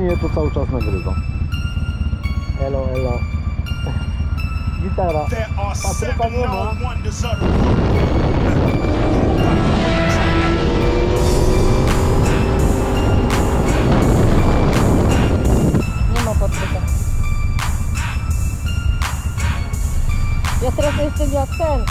mnie to cały czas nagrywa. Elo, elo. Gitara. Patryka nie ma. Nie ma Patryka. Ja teraz jestem jak ten.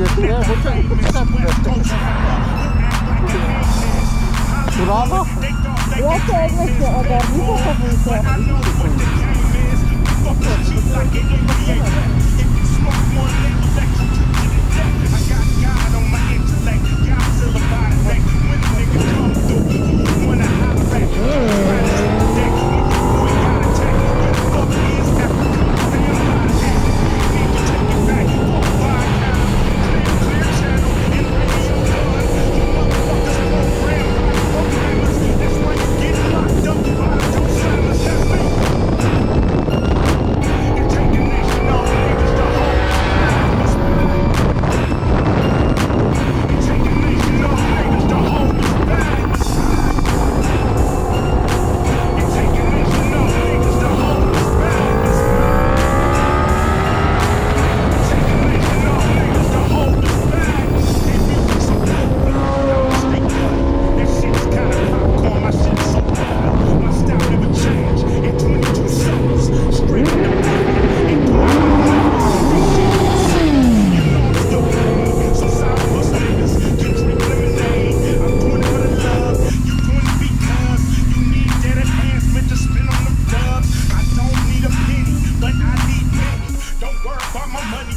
Brawo! Ja to się ogarnij, bo to wyjdzie.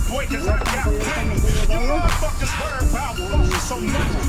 Boy, cause I got plenty. You motherfuckers worry about fucking so much.